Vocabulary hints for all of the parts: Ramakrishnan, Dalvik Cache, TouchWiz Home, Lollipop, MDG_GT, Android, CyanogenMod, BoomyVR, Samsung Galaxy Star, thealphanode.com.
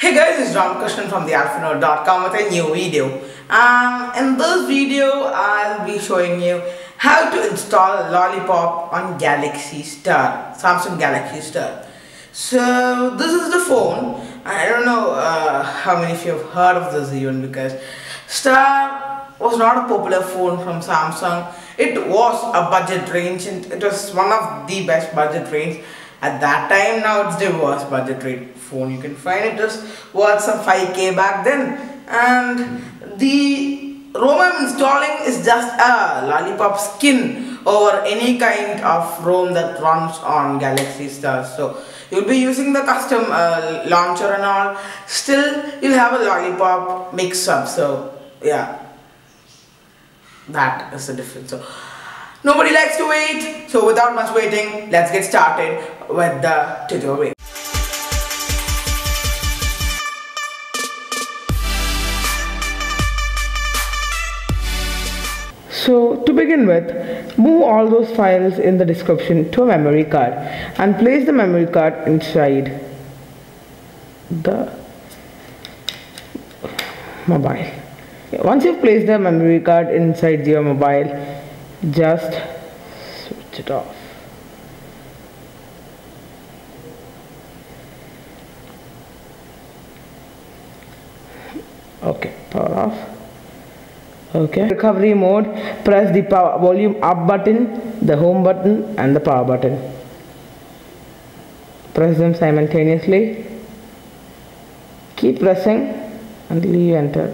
Hey guys, it's Ramakrishnan from thealphanode.com with a new video. In this video, I'll be showing you how to install Lollipop on Galaxy Star, Samsung Galaxy Star. So this is the phone. I don't know how many of you have heard of this even, because Star was not a popular phone from Samsung. It was a budget range, and it was one of the best budget range at that time. Now it's the worst budget rate phone you can find. It was worth some 5K back then, and the ROM I'm installing is just a Lollipop skin over any kind of ROM that runs on Galaxy Star. So you'll be using the custom launcher and all, still you'll have a Lollipop mix-up. So yeah, that is the difference. So nobody likes to wait, so without much waiting, let's get started with the tutorial. So to begin with, move all those files in the description to a memory card and place the memory card inside the mobile. Once you've placed the memory card inside your mobile, just switch it off. Okay, power off. Okay, recovery mode, press the power volume up button, the home button and the power button. Press them simultaneously. Keep pressing until you enter.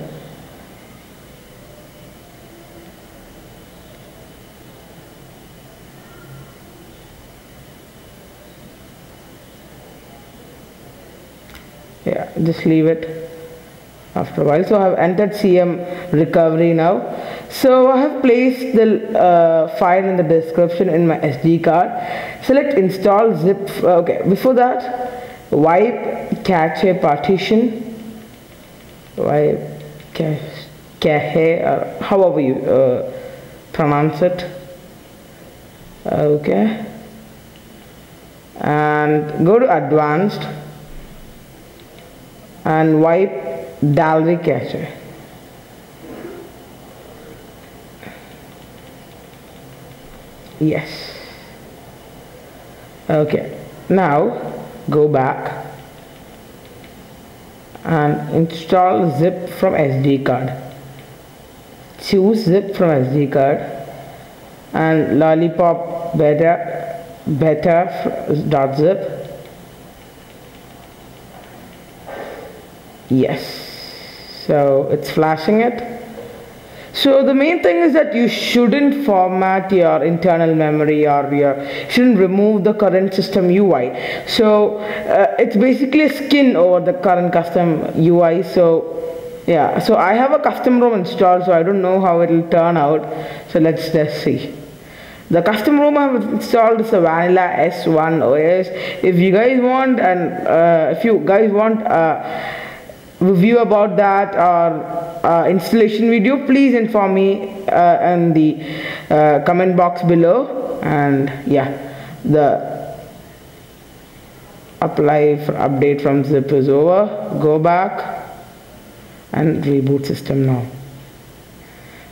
Yeah, just leave it after a while. So I have entered CM recovery now. So I have placed the file in the description in my SD card. Select install zip. Okay, before that, wipe cache partition. Wipe cache, or however you pronounce it. Okay. And go to advanced. And wipe Dalvik Cache. Yes. Okay. Now go back and install zip from SD card. Choose zip from SD card and Lollipop beta.zip. Yes, so it's flashing it. So the main thing is that you shouldn't format your internal memory, or you shouldn't remove the current system UI. So it's basically a skin over the current custom UI. So yeah, so I have a custom ROM installed, so I don't know how it'll turn out. So let's just see. The custom ROM I have installed is a vanilla S1 OS. If you guys want, and review about that or installation video, please inform me in the comment box below. And yeah, the apply for update from zip is over. Go back and reboot system now.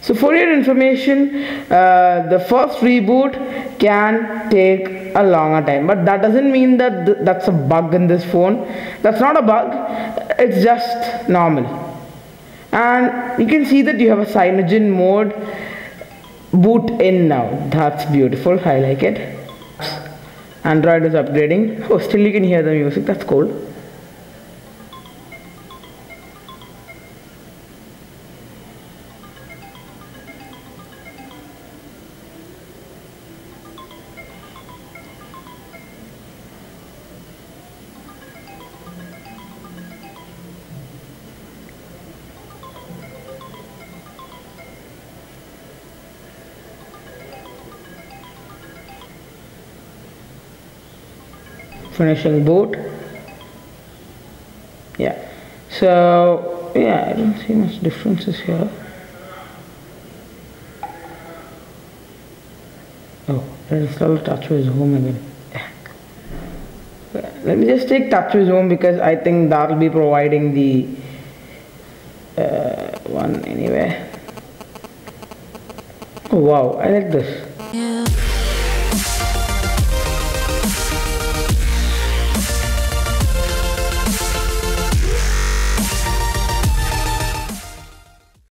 So for your information, the first reboot can take a longer time, but that doesn't mean that that's a bug in this phone. That's not a bug, it's just normal. And you can see that you have a CyanogenMod boot in now. That's beautiful, I like it. Android is upgrading. Oh, still you can hear the music, that's cool. Finishing boot. Yeah, so yeah, I don't see much differences here. Oh, let's install TouchWiz Home again. Yeah. Let me just take TouchWiz Home because I think that will be providing the one anyway. Oh wow, I like this. Yeah.